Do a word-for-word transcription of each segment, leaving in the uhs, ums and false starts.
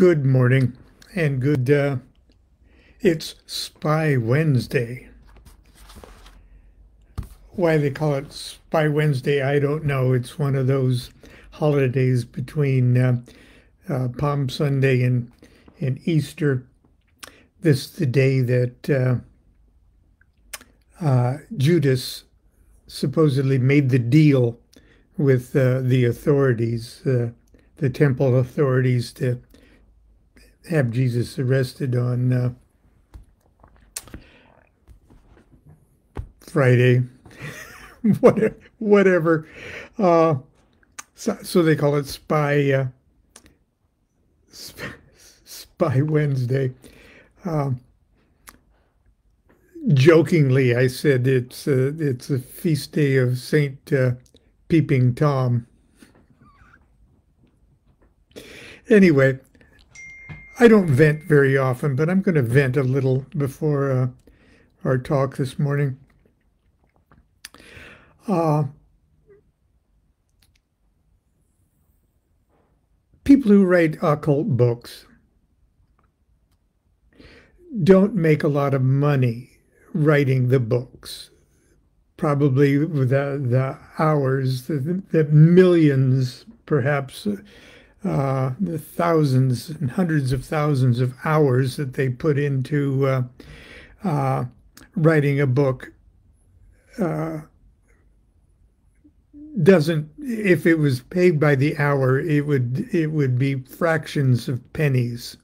Good morning and good, uh, it's Spy Wednesday. Why they call it Spy Wednesday, I don't know. It's one of those holidays between uh, uh, Palm Sunday and, and Easter. This is the day that uh, uh, Judas supposedly made the deal with uh, the authorities, uh, the temple authorities, to have Jesus arrested on uh, Friday, whatever. whatever. Uh, so, so they call it Spy uh, Spy Wednesday. Uh, jokingly, I said it's a, it's a feast day of Saint Uh, Peeping Tom. Anyway, I don't vent very often, but I'm going to vent a little before uh, our talk this morning. Uh, people who write occult books don't make a lot of money writing the books. Probably the, the hours, the, the millions, perhaps uh, the thousands and hundreds of thousands of hours that they put into uh, uh, writing a book uh, doesn't. If it was paid by the hour, it would it would be fractions of pennies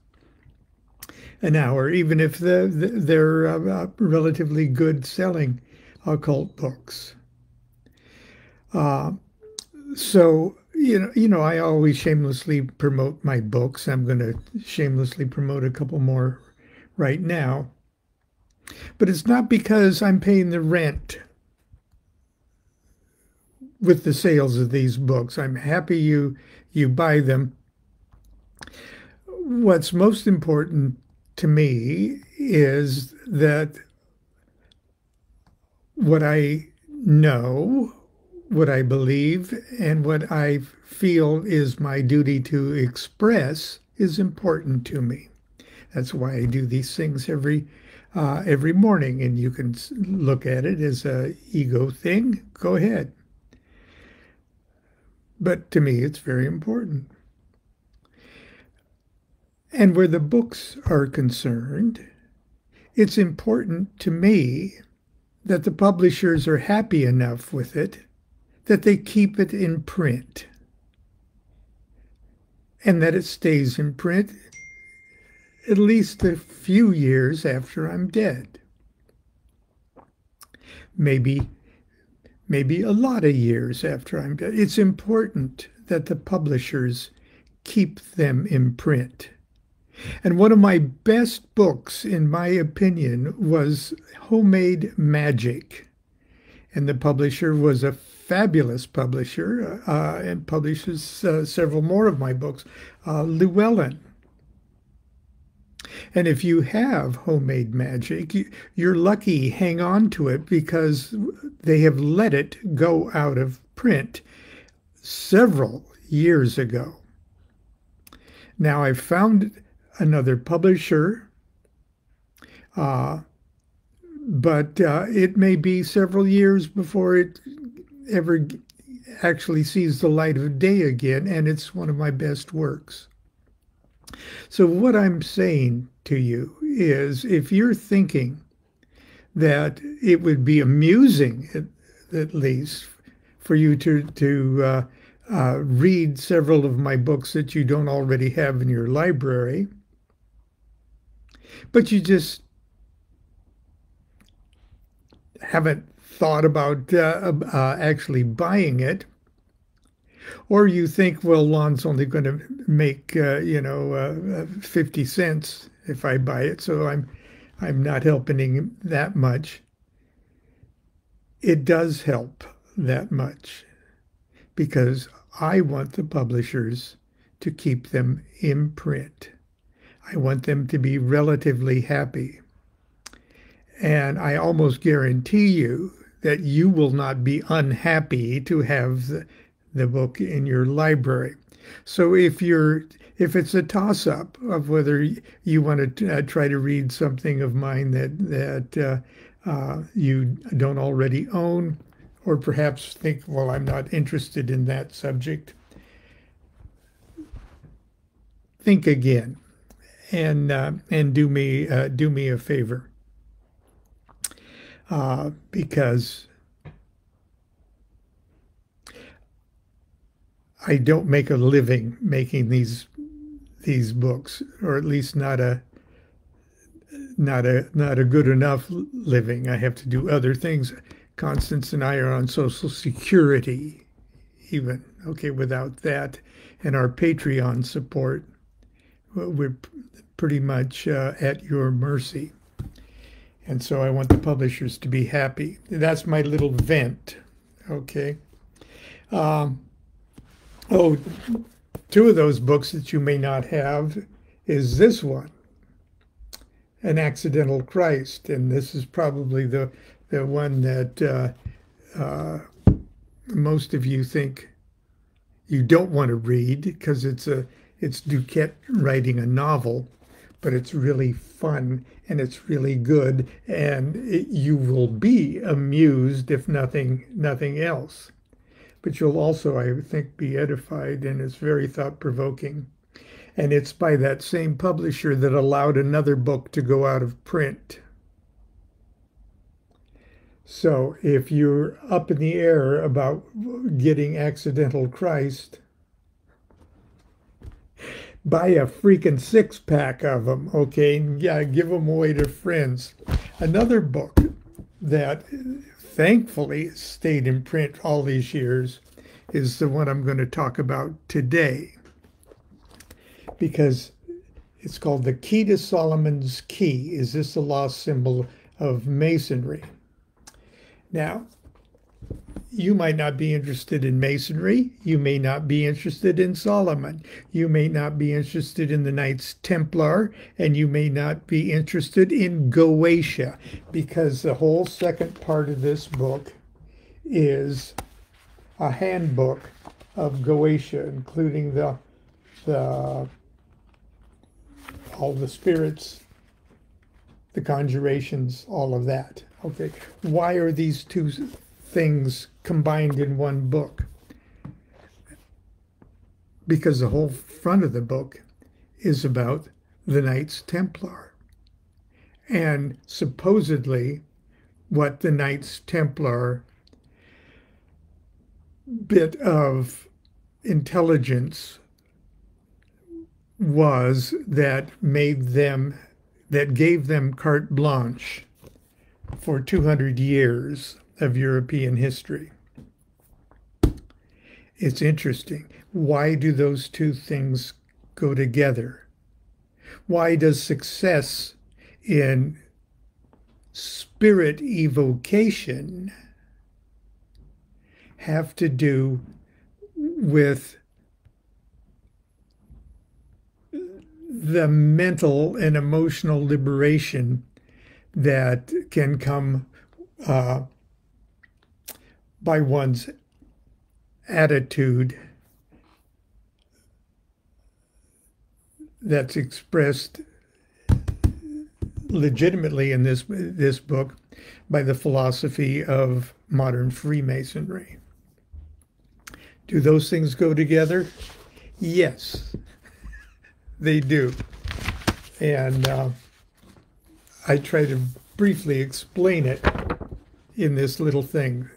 an hour, even if the, the, they're uh, relatively good selling occult books. Uh, so, you know, you know, I always shamelessly promote my books. I'm going to shamelessly promote a couple more right now. But it's not because I'm paying the rent with the sales of these books. I'm happy you, you buy them. What's most important to me is that what I know, what I believe, and what I feel is my duty to express is important to me. That's why I do these things every uh, every morning, and you can look at it as a ego thing. Go ahead. But to me, it's very important. And where the books are concerned, it's important to me that the publishers are happy enough with it that they keep it in print, and that it stays in print at least a few years after I'm dead. Maybe, maybe a lot of years after I'm dead. It's important that the publishers keep them in print. And one of my best books, in my opinion, was Homemade Magic. And the publisher was a fabulous publisher uh, and publishes uh, several more of my books, uh, Llewellyn. And if you have Homemade Magic, you, you're lucky. Hang on to it, because they have let it go out of print several years ago. Now, I found another publisher, uh, but uh, it may be several years before it ever actually sees the light of day again, and it's one of my best works. So what I'm saying to you is, if you're thinking that it would be amusing, at, at least, for you to, to uh, uh, read several of my books that you don't already have in your library, but you just haven't thought about uh, uh, actually buying it, or you think, well, Lon's only going to make uh, you know uh, fifty cents if I buy it, so I'm I'm not helping him that much. It does help that much, because I want the publishers to keep them in print. I want them to be relatively happy. And I almost guarantee you that you will not be unhappy to have the, the book in your library. So if you're if it's a toss-up of whether you want to uh, try to read something of mine that that uh, uh, you don't already own, or perhaps think, well, I'm not interested in that subject, think again, and uh, and do me uh, do me a favor, uh, because I don't make a living making these these books, or at least not a not a not a good enough living. I have to do other things. Constance and I are on Social Security, even okay without that, and our Patreon support. We're pretty much uh, at your mercy, and so I want the publishers to be happy. That's my little vent, okay. Um, oh, two of those books that you may not have is this one, An Accidental Christ, and this is probably the the one that uh, uh, most of you think you don't want to read because it's a It's Duquette writing a novel, but it's really fun and it's really good, and it, you will be amused if nothing nothing else. But you'll also, I think, be edified, and it's very thought-provoking. And it's by that same publisher that allowed another book to go out of print. So if you're up in the air about getting Accidental Christ, buy a freaking six-pack of them, okay? And yeah, give them away to friends. Another book that thankfully stayed in print all these years is the one I'm going to talk about today, because it's called The Key to Solomon's Key. Is this the lost symbol of Masonry? Now, you might not be interested in Masonry. You may not be interested in Solomon. You may not be interested in the Knights Templar, and you may not be interested in Goetia, because the whole second part of this book is a handbook of Goetia, including the, the all the spirits, the conjurations, all of that. Okay, why are these two things combined in one book? Because the whole front of the book is about the Knights Templar, and supposedly what the Knights Templar bit of intelligence was that made them, that gave them carte blanche for two hundred years of European history. It's interesting. Why do those two things go together? Why does success in spirit evocation have to do with the mental and emotional liberation that can come uh, by one's attitude that's expressed legitimately in this this book by the philosophy of modern Freemasonry? Do those things go together? Yes, they do. And uh, I try to briefly explain it in this little thing.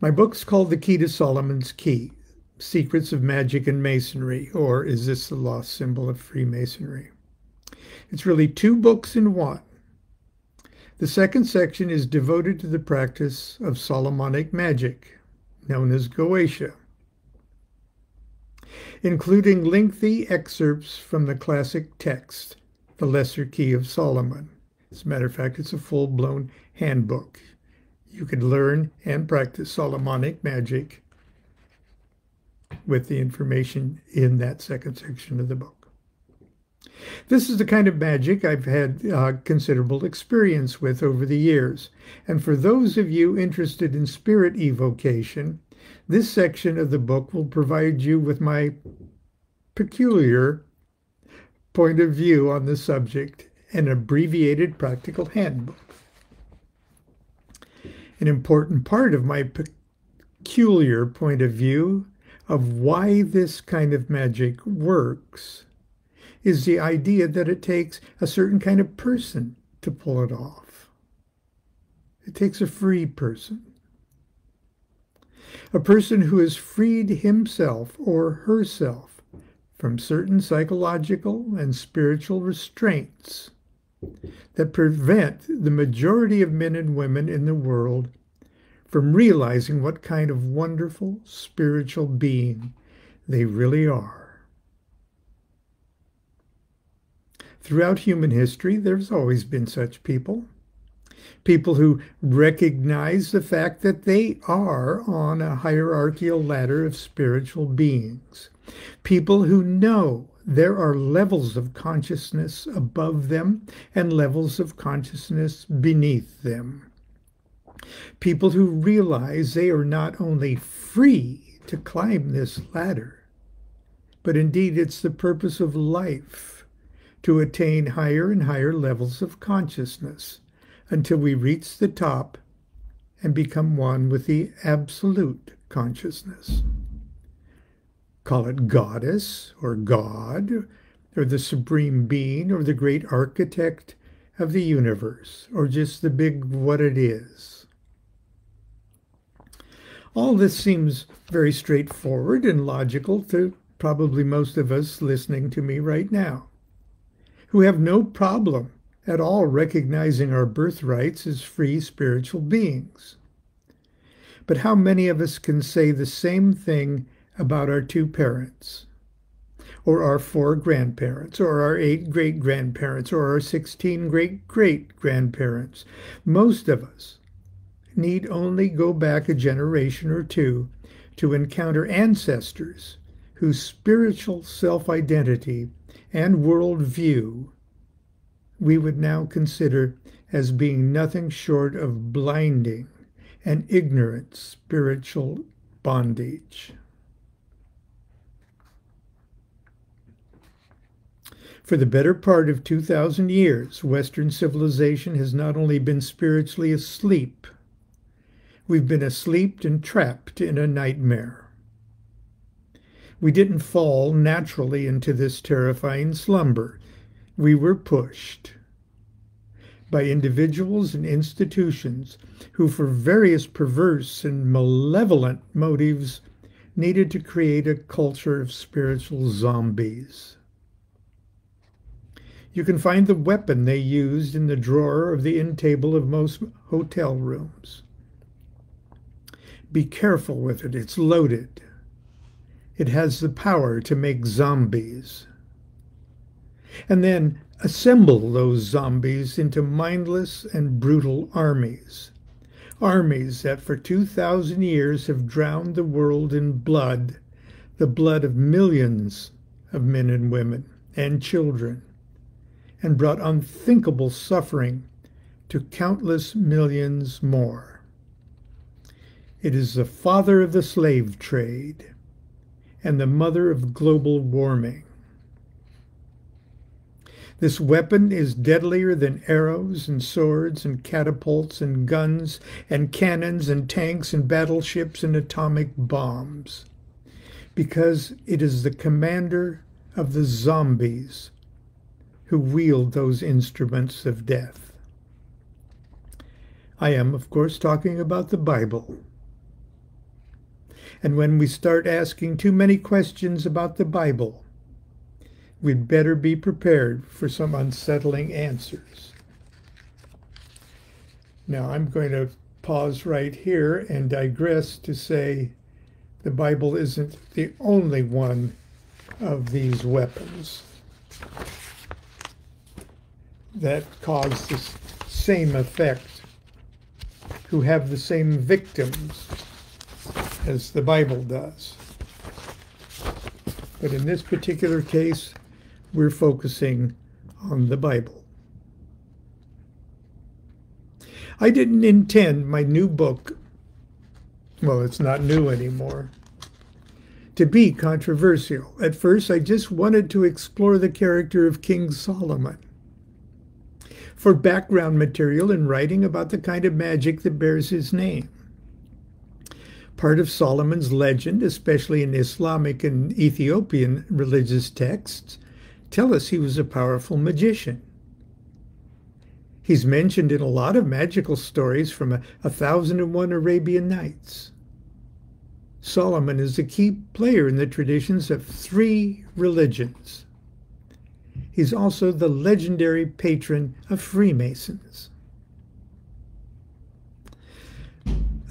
My book's called The Key to Solomon's Key, Secrets of Magic and Masonry, or Is This the Lost Symbol of Freemasonry? It's really two books in one. The second section is devoted to the practice of Solomonic magic, known as Goetia, including lengthy excerpts from the classic text, The Lesser Key of Solomon. As a matter of fact, it's a full-blown handbook. You could learn and practice Solomonic magic with the information in that second section of the book. This is the kind of magic I've had uh, considerable experience with over the years. And for those of you interested in spirit evocation, This section of the book will provide you with my peculiar point of view on the subject, an abbreviated practical handbook. An important part of my peculiar point of view of why this kind of magic works is the idea that it takes a certain kind of person to pull it off. It takes a free person. A person who has freed himself or herself from certain psychological and spiritual restraints that prevent the majority of men and women in the world from realizing what kind of wonderful spiritual being they really are. Throughout human history, there's always been such people. People who recognize the fact that they are on a hierarchical ladder of spiritual beings. People who know there are levels of consciousness above them and levels of consciousness beneath them. People who realize they are not only free to climb this ladder, but indeed it's the purpose of life to attain higher and higher levels of consciousness until we reach the top and become one with the absolute consciousness. Call it goddess or God or the supreme being or the great architect of the universe or just the big what it is. All this seems very straightforward and logical to probably most of us listening to me right now, who have no problem at all recognizing our birthrights as free spiritual beings. But how many of us can say the same thing about our two parents, or our four grandparents, or our eight great-grandparents, or our sixteen great-great-grandparents? Most of us need only go back a generation or two to encounter ancestors whose spiritual self-identity and worldview we would now consider as being nothing short of blinding and ignorant spiritual bondage. For the better part of two thousand years, Western civilization has not only been spiritually asleep, we've been asleep and trapped in a nightmare. We didn't fall naturally into this terrifying slumber. We were pushed by individuals and institutions who, for various perverse and malevolent motives, needed to create a culture of spiritual zombies. You can find the weapon they used in the drawer of the end table of most hotel rooms. Be careful with it. It's loaded. It has the power to make zombies. And then assemble those zombies into mindless and brutal armies. Armies that for two thousand years have drowned the world in blood, the blood of millions of men and women and children, and brought unthinkable suffering to countless millions more. It is the father of the slave trade and the mother of global warming. This weapon is deadlier than arrows and swords and catapults and guns and cannons and tanks and battleships and atomic bombs, because it is the commander of the zombies who wield those instruments of death. I am, of course, talking about the Bible. And when we start asking too many questions about the Bible, we'd better be prepared for some unsettling answers. Now, I'm going to pause right here and digress to say the Bible isn't the only one of these weapons that cause the same effect, who have the same victims as the Bible does. But in this particular case, we're focusing on the Bible. I didn't intend my new book well, it's not new anymore, to be controversial. At first, I just wanted to explore the character of King Solomon for background material in writing about the kind of magic that bears his name. Part of Solomon's legend, especially in Islamic and Ethiopian religious texts, tell us he was a powerful magician. He's mentioned in a lot of magical stories from a, a thousand and one Arabian Nights. Solomon is a key player in the traditions of three religions. He's also the legendary patron of Freemasons.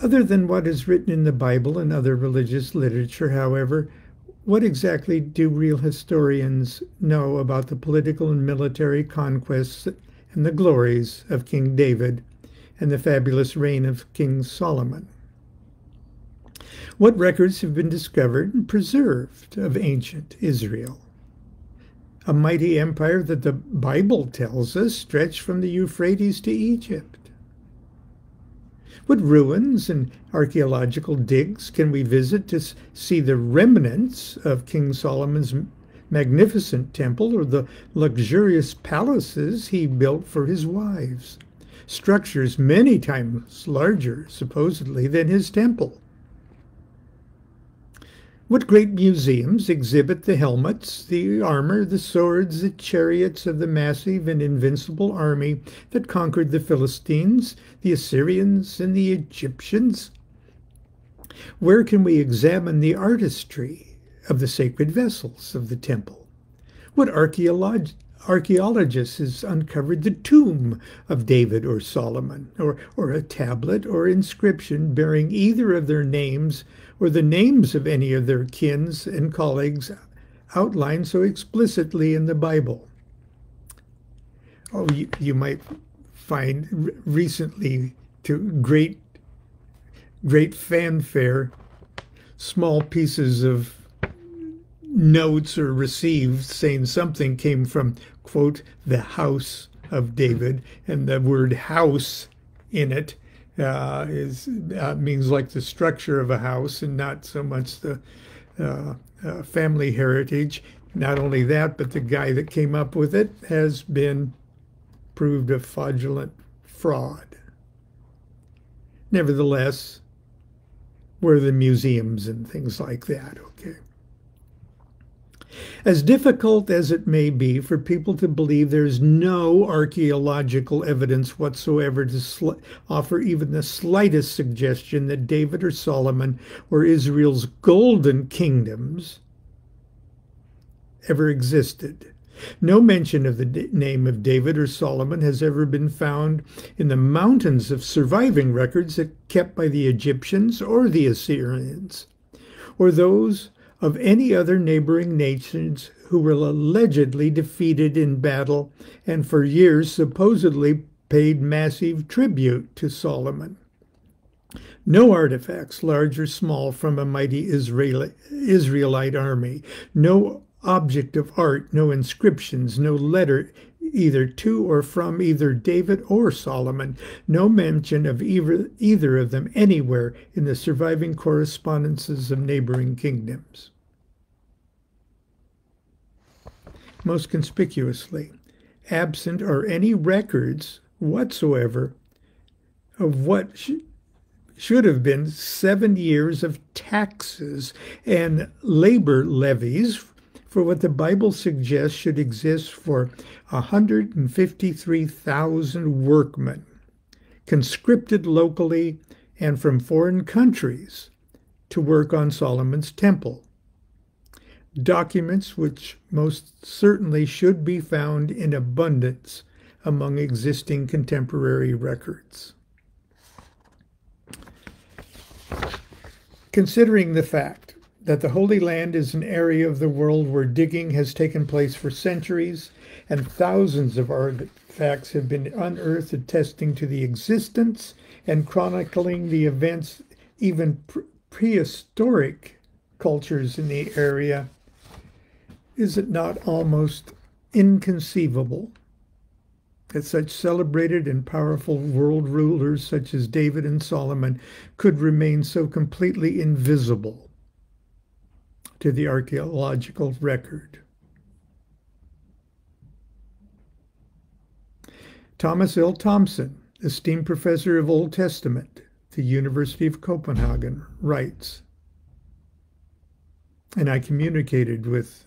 Other than what is written in the Bible and other religious literature, however, what exactly do real historians know about the political and military conquests and the glories of King David and the fabulous reign of King Solomon? What records have been discovered and preserved of ancient Israel? A mighty empire that the Bible tells us stretched from the Euphrates to Egypt. What ruins and archaeological digs can we visit to see the remnants of King Solomon's magnificent temple, or the luxurious palaces he built for his wives, structures many times larger, supposedly, than his temple? What great museums exhibit the helmets, the armor, the swords, the chariots of the massive and invincible army that conquered the Philistines, the Assyrians, and the Egyptians? Where can we examine the artistry of the sacred vessels of the temple? What archaeolog archaeologist has uncovered the tomb of David or Solomon, or, or a tablet or inscription bearing either of their names or the names of any of their kins and colleagues outlined so explicitly in the Bible? Oh, you, you might find recently, to great, great fanfare, small pieces of notes or received saying something came from, quote, the house of David, and the word house in it uh, is, uh, means like the structure of a house and not so much the uh, uh, family heritage. Not only that, but the guy that came up with it has been proved a fraudulent fraud. Nevertheless, where are the museums and things like that, okay? As difficult as it may be for people to believe there is no archaeological evidence whatsoever to offer even the slightest suggestion that David or Solomon or Israel's golden kingdoms ever existed, no mention of the name of David or Solomon has ever been found in the mountains of surviving records that kept by the Egyptians or the Assyrians, or those of any other neighboring nations who were allegedly defeated in battle and for years supposedly paid massive tribute to Solomon. No artifacts, large or small, from a mighty Israeli, Israelite army. No object of art, no inscriptions, no letter either to or from either David or Solomon, no mention of either, either of them anywhere in the surviving correspondences of neighboring kingdoms. Most conspicuously, absent are any records whatsoever of what sh should have been seven years of taxes and labor levies for what the Bible suggests should exist for one hundred fifty-three thousand workmen, conscripted locally and from foreign countries to work on Solomon's temple. Documents which most certainly should be found in abundance among existing contemporary records. Considering the fact that the Holy Land is an area of the world where digging has taken place for centuries, and thousands of artifacts have been unearthed attesting to the existence and chronicling the events, even pre prehistoric cultures in the area, is it not almost inconceivable that such celebrated and powerful world rulers such as David and Solomon could remain so completely invisible to the archaeological record. Thomas L. Thompson, esteemed professor of Old Testament, the University of Copenhagen, writes, and I communicated with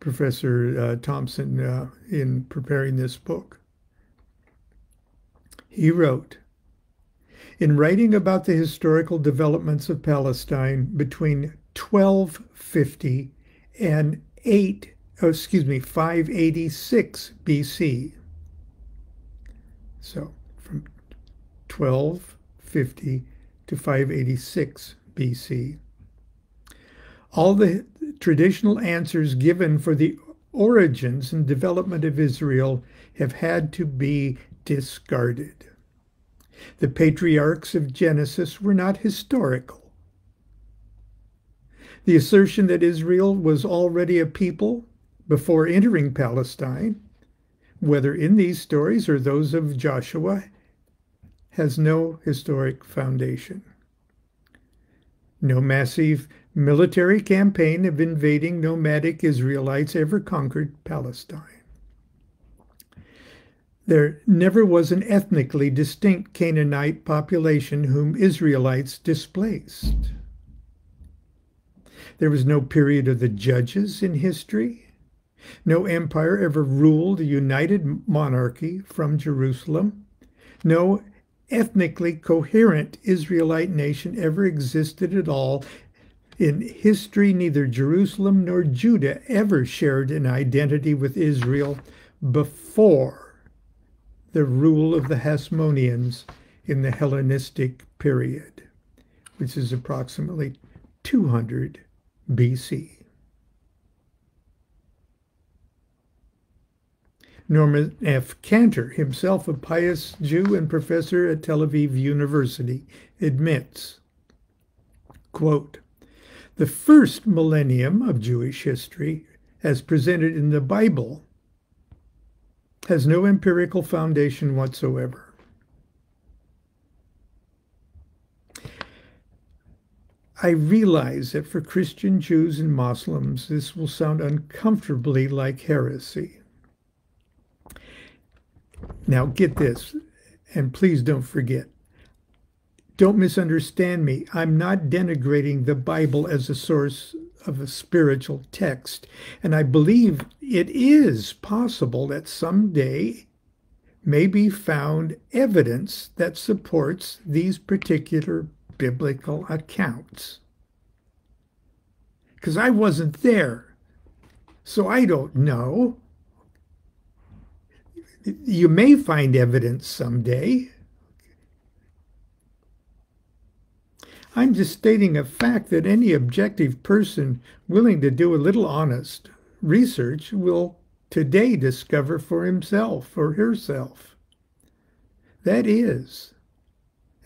Professor uh, Thompson uh, in preparing this book. He wrote, in writing about the historical developments of Palestine between twelve fifty and eight, oh, excuse me, five eighty-six B C, so from twelve fifty to five eighty-six B C, all the traditional answers given for the origins and development of Israel have had to be discarded. The patriarchs of Genesis were not historical. The assertion that Israel was already a people before entering Palestine, whether in these stories or those of Joshua, has no historic foundation. No massive military campaign of invading nomadic Israelites ever conquered Palestine. There never was an ethnically distinct Canaanite population whom Israelites displaced. There was no period of the judges in history. No empire ever ruled a united monarchy from Jerusalem. No ethnically coherent Israelite nation ever existed at all. In history, neither Jerusalem nor Judah ever shared an identity with Israel before the rule of the Hasmoneans in the Hellenistic period, which is approximately two hundred B C. Norman F. Cantor, himself a pious Jew and professor at Tel Aviv University, admits, quote, the first millennium of Jewish history, as presented in the Bible, has no empirical foundation whatsoever. I realize that for Christian Jews and Muslims, this will sound uncomfortably like heresy. Now get this, and please don't forget. Don't misunderstand me. I'm not denigrating the Bible as a source of a spiritual text. And I believe it is possible that someday may be found evidence that supports these particular biblical accounts. Because I wasn't there, so I don't know. You may find evidence someday. I'm just stating a fact that any objective person willing to do a little honest research will today discover for himself or herself. That is,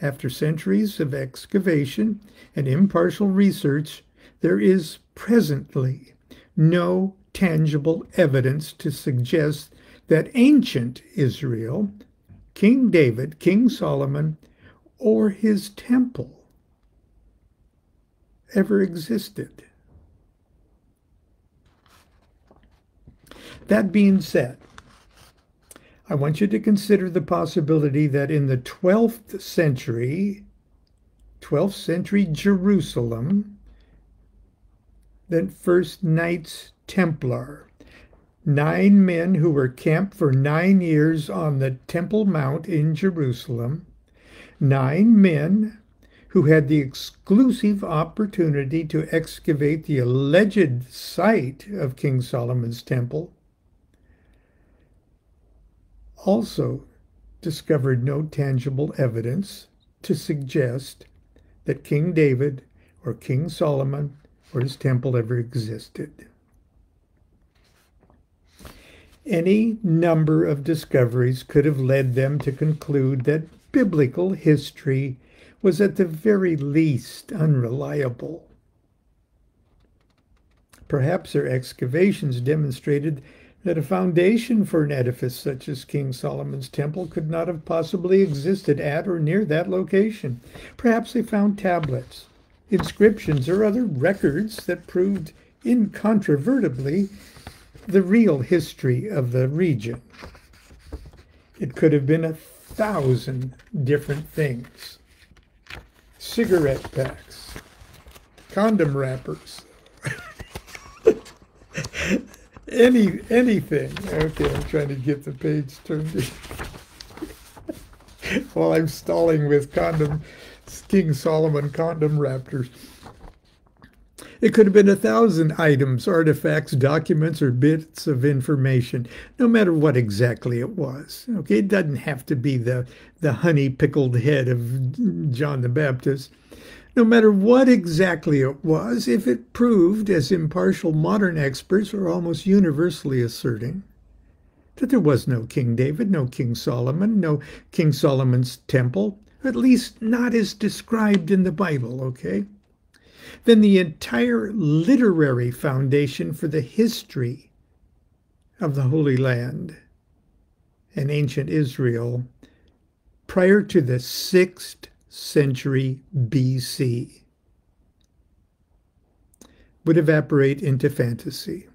after centuries of excavation and impartial research, there is presently no tangible evidence to suggest that ancient Israel, King David, King Solomon, or his temple ever existed. That being said, I want you to consider the possibility that in the twelfth century, twelfth century Jerusalem, then first Knights Templar, nine men who were camped for nine years on the Temple Mount in Jerusalem, nine men who had the exclusive opportunity to excavate the alleged site of King Solomon's temple, also discovered no tangible evidence to suggest that King David or King Solomon or his temple ever existed. Any number of discoveries could have led them to conclude that biblical history was at the very least unreliable. Perhaps their excavations demonstrated that a foundation for an edifice such as King Solomon's temple could not have possibly existed at or near that location. Perhaps they found tablets, inscriptions, or other records that proved incontrovertibly the real history of the region. It could have been a thousand different things. Cigarette packs, condom wrappers, any anything. Okay, I'm trying to get the page turned while I'm stalling with condom, King Solomon condom wrappers. It could have been a thousand items, artifacts, documents, or bits of information, no matter what exactly it was. Okay, it doesn't have to be the, the honey-pickled head of John the Baptist. No matter what exactly it was, if it proved, as impartial modern experts are almost universally asserting, that there was no King David, no King Solomon, no King Solomon's temple, at least not as described in the Bible, okay? Then the entire literary foundation for the history of the Holy Land and ancient Israel prior to the sixth century B C would evaporate into fantasy.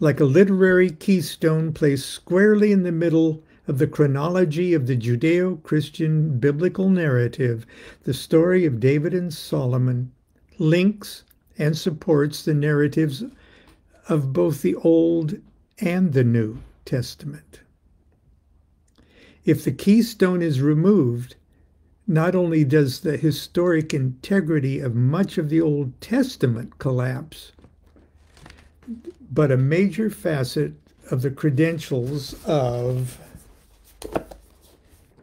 Like a literary keystone placed squarely in the middle of the chronology of the Judeo-Christian biblical narrative, the story of David and Solomon links and supports the narratives of both the Old and the New Testament. If the keystone is removed, not only does the historic integrity of much of the Old Testament collapse, but a major facet of the credentials of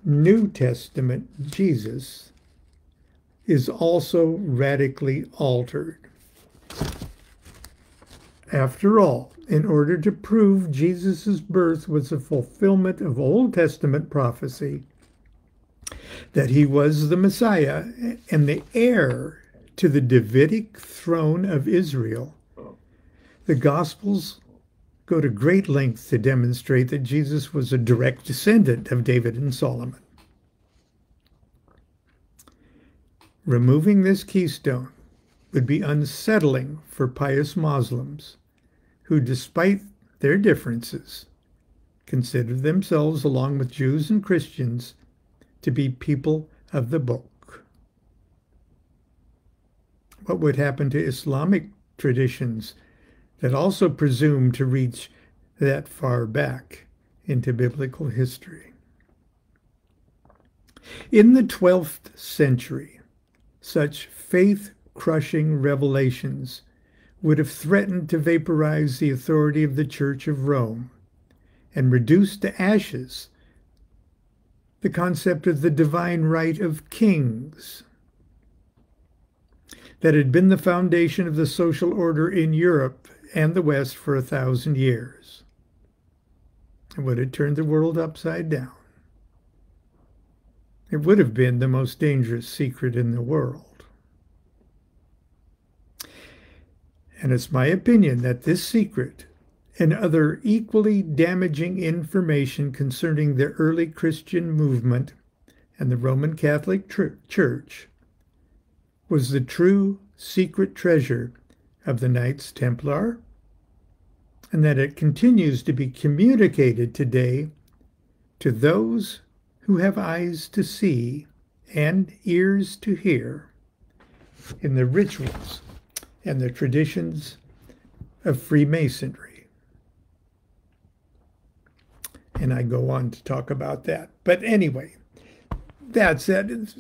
New Testament Jesus is also radically altered. After all, in order to prove Jesus' birth was a fulfillment of Old Testament prophecy, that he was the Messiah and the heir to the Davidic throne of Israel, the Gospels go to great lengths to demonstrate that Jesus was a direct descendant of David and Solomon. Removing this keystone would be unsettling for pious Muslims who, despite their differences, consider themselves, along with Jews and Christians, to be people of the book. What would happen to Islamic traditions that also presumed to reach that far back into biblical history? In the twelfth century, such faith-crushing revelations would have threatened to vaporize the authority of the Church of Rome and reduce to ashes the concept of the divine right of kings that had been the foundation of the social order in Europe and the West for a thousand years. It would have turned the world upside down. It would have been the most dangerous secret in the world. And it's my opinion that this secret and other equally damaging information concerning the early Christian movement and the Roman Catholic Church was the true secret treasure of the Knights Templar, and that it continues to be communicated today to those who have eyes to see and ears to hear in the rituals and the traditions of Freemasonry. And I go on to talk about that. But anyway, that's it.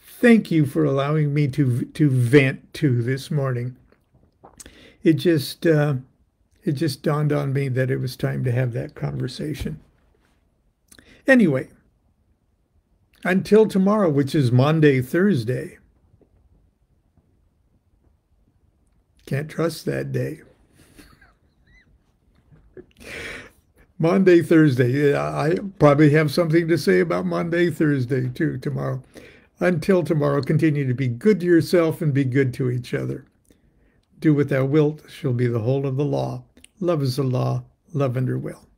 Thank you for allowing me to to vent to this morning. It just, uh, it just dawned on me that it was time to have that conversation. Anyway, until tomorrow, which is Monday, Thursday. Can't trust that day. Monday, Thursday. I probably have something to say about Monday, Thursday, too, tomorrow. Until tomorrow, continue to be good to yourself and be good to each other. Do what thou wilt shall be the whole of the law. love is the law, love under will.